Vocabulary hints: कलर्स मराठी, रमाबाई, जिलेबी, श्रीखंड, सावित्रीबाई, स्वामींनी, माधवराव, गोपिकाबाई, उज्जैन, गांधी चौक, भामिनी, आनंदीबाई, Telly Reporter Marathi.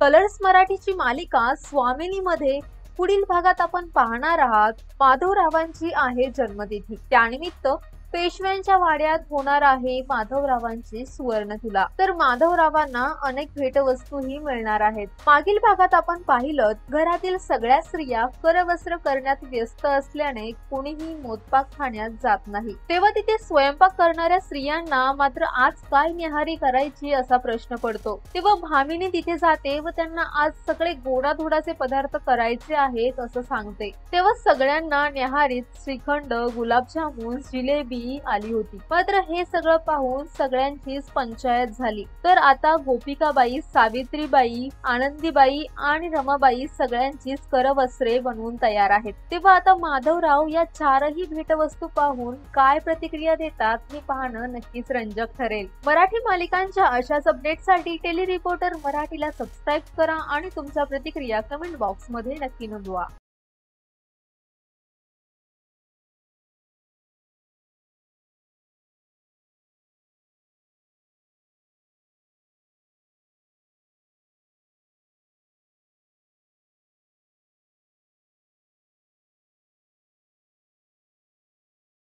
Colours मराठीची मालिका स्वामिनीमध्ये पुढील भागात आपण पाहणार आहात माधवरावांची आहे जन्मतिथी। त्यानिमित्त पेशव्यांच्या वाड्यात होणार आहे माधवरावांची सुवर्णतुला, तर माधवरावांना अनेक भेटवस्तूही मिळणार आहेत। मागील भागात आपण पाहिलं घरातील सगळ्या स्त्रिया करवस्त्र करण्यात व्यस्त असल्याने कोणीही मोदपाक खाण्यात जात नाही, तेव्हा तिथे स्वयंपाक करणाऱ्या स्त्रियांना मात्र आज काय निहारी करायची असा प्रश्न पडतो। तेव्हा भामिनी तिथे जाते व त्यांना आज सगळे गोडाधोडाचे पदार्थ करायचे आहेत असं सांगते। तेव्हा सगळ्यांना निहारीत श्रीखंड, गुलाबजामुन, जिलेबी आली होती, मात्र हे सगळं पाहून सगळ्यांचीच पंचायत झाली। तर आता गोपिकाबाई, सावित्रीबाई, आनंदीबाई आणि रमाबाई सगळ्यांचीच करवस्त्रे बनवून तयार आहेत। तेव्हा आता माधवराव या चारही भेटवस्तू पाहून काय प्रतिक्रिया देतात हे पाहणं नक्कीच रंजक ठरेल। मराठी मालिकांच्या अशाच अपडेटसाठी टेली रिपोर्टर मराठीला सबस्क्राइब करा आणि तुमच्या प्रतिक्रिया कमेंट बॉक्स मध्ये नक्की नोंदवा।